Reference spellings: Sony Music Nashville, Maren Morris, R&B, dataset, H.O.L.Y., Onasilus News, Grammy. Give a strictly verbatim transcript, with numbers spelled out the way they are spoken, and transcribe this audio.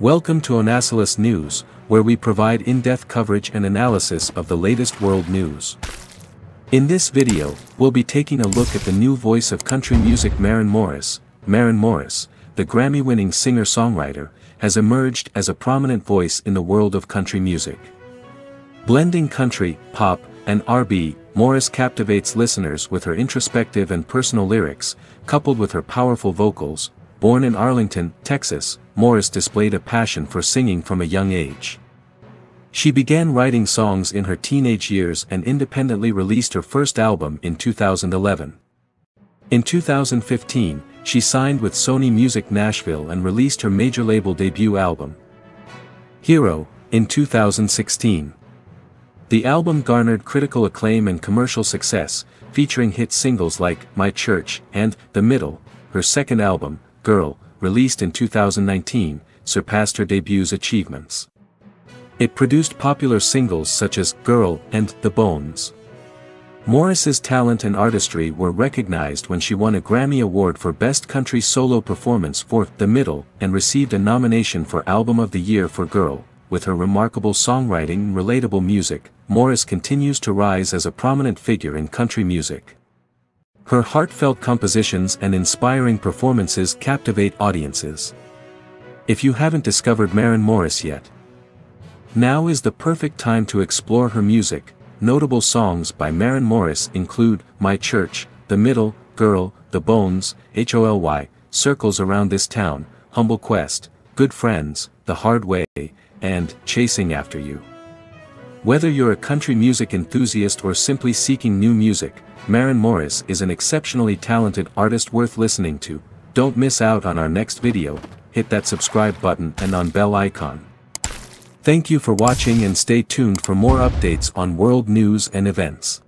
Welcome to Onasilus News, where we provide in-depth coverage and analysis of the latest world news. In this video, we'll be taking a look at the new voice of country music Maren Morris. Maren Morris, the Grammy-winning singer-songwriter, has emerged as a prominent voice in the world of country music. Blending country, pop, and R and B, Morris captivates listeners with her introspective and personal lyrics, coupled with her powerful vocals. Born in Arlington, Texas, Morris displayed a passion for singing from a young age. She began writing songs in her teenage years and independently released her first album in two thousand eleven. In two thousand fifteen, she signed with Sony Music Nashville and released her major label debut album, Hero, in two thousand sixteen. The album garnered critical acclaim and commercial success, featuring hit singles like My Church and The Middle. Her second album, Girl, released in two thousand nineteen, surpassed her debut's achievements. It produced popular singles such as Girl and The Bones. Morris's talent and artistry were recognized when she won a Grammy Award for Best Country Solo Performance for The Middle and received a nomination for Album of the Year for Girl. With her remarkable songwriting and relatable music, Morris continues to rise as a prominent figure in country music. Her heartfelt compositions and inspiring performances captivate audiences. If you haven't discovered Maren Morris yet, now is the perfect time to explore her music. Notable songs by Maren Morris include My Church, The Middle, Girl, The Bones, H O L Y, Circles Around This Town, Humble Quest, Good Friends, The Hard Way, and Chasing After You. Whether you're a country music enthusiast or simply seeking new music, Maren Morris is an exceptionally talented artist worth listening to. Don't miss out on our next video. Hit that subscribe button and on bell icon. Thank you for watching and stay tuned for more updates on world news and events.